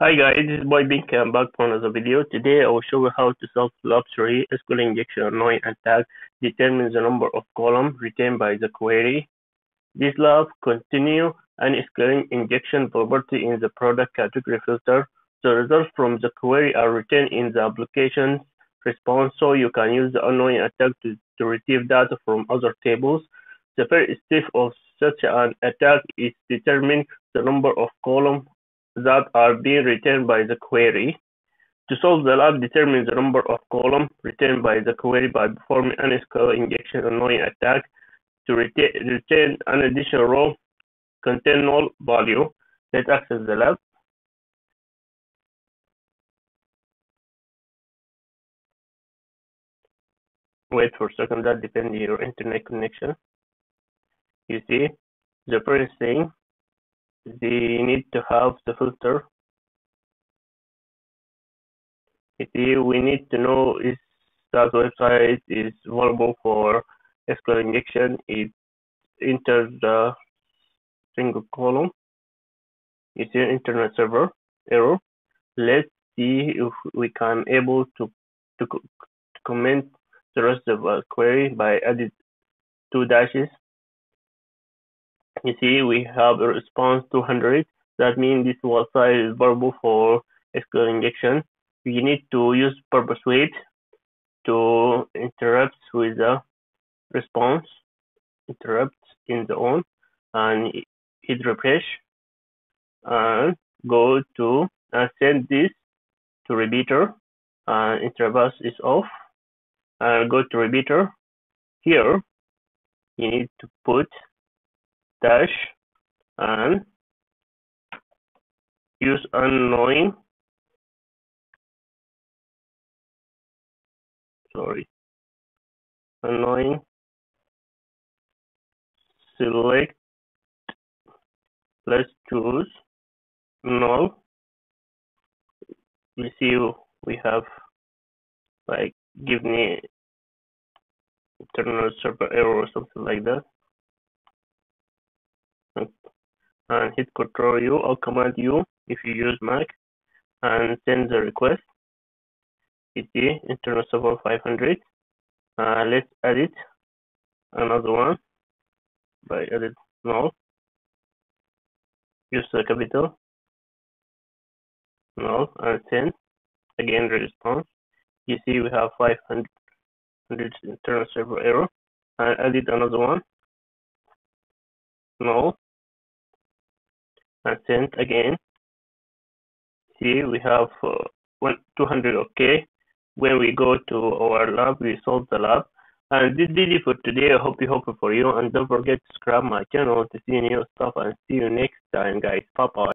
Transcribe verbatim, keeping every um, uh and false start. Hi guys, this is Boy Bink. I'm back for another video. Today I will show you how to solve Lab three S Q L injection annoying attack determines the number of columns retained by the query. This lab continues an S Q L injection property in the product category filter. The results from the query are retained in the application's response, so you can use the annoying attack to, to retrieve data from other tables. The first step of such an attack is determining the number of columns that are being retained by the query. To solve the lab determines the number of columns retained by the query by performing an S Q L injection annoying attack to retain, retain an additional row containing null value. Let's access the lab. Wait for a second, that depends on your internet connection. You see, the first thing, they need to have the filter. You see, we need to know if that website is vulnerable for S Q L injection. It enters the single column. You see an internet server error. Let's see if we can able to to, to comment the rest of our query by adding two dashes. You see, we have a response two hundred. That means this website is vulnerable for S Q L injection. We need to use purpose wait to interrupt with the response. Interrupt in the on and hit refresh and go to and send this to repeater. And interrupt is off and go to repeater. Here you need to put dash and use annoying sorry annoying select, let's choose null. You see we have like give me internal server error or something like that. And hit Control U or Command U if you use Mac and send the request. You see internal server five hundred. Uh, let's edit another one by edit null. Use the capital null and send again the response. You see we have five hundred internal server error and edit another one null. And send again. See, we have uh, one, two hundred. Okay, when we go to our lab, we solve the lab. And this is it for today. I hope you helpful for you. And don't forget to subscribe my channel to see new stuff. And see you next time, guys. Bye bye.